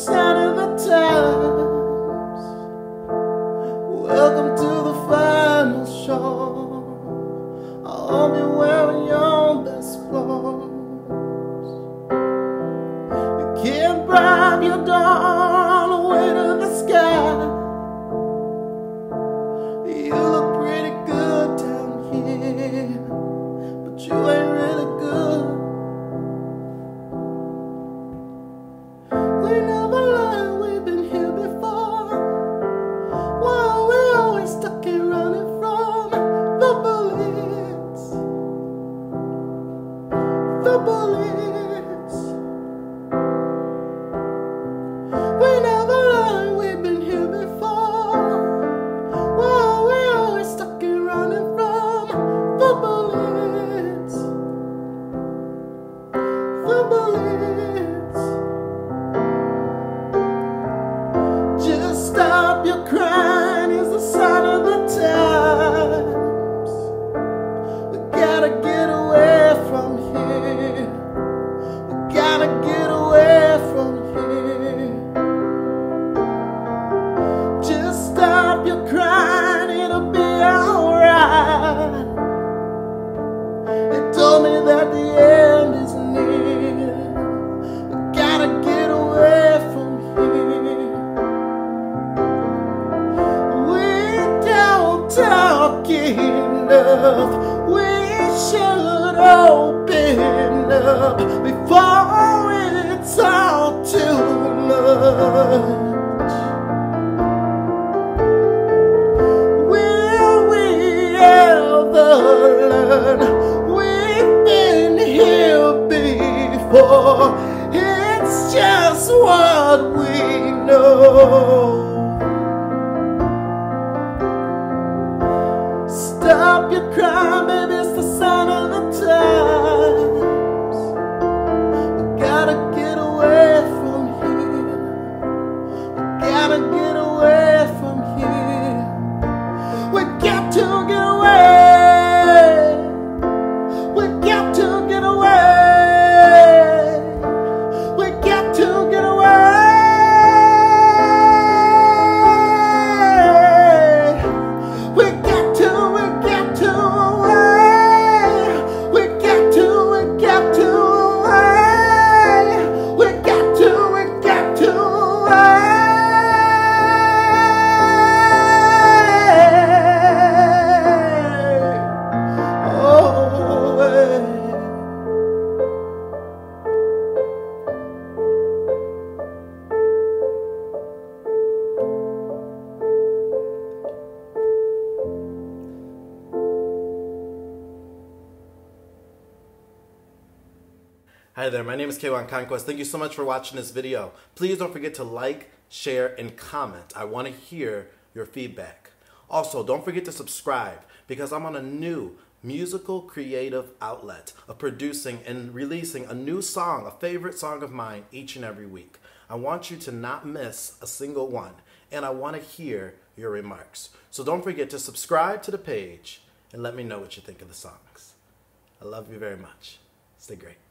Sign of the times. Welcome to the final show. I'll be wearing your best clothes. You can't bribe your door all the way to the sky. You look pretty good down here, but you ain't really good. The bullets. We never learned, we've been here before. Well, we're always stuck and running from the bullets. The bullets. Just stop your crying is the sign of the times. We gotta get away from here. You're crying, it'll be alright. They told me that the end is near. I gotta get away from here. We don't talk enough. We should open up before it's all too much. It's just what we know. Stop your crying, baby, it's the sign of the times. We gotta get away from here. We gotta get away from here. We got to get away. We got to get away. Hi there, my name is K'waun Conquest. Thank you so much for watching this video. Please don't forget to like, share, and comment. I want to hear your feedback. Also, don't forget to subscribe because I'm on a new musical creative outlet of producing and releasing a new song, a favorite song of mine each and every week. I want you to not miss a single one, and I want to hear your remarks. So don't forget to subscribe to the page and let me know what you think of the songs. I love you very much. Stay great.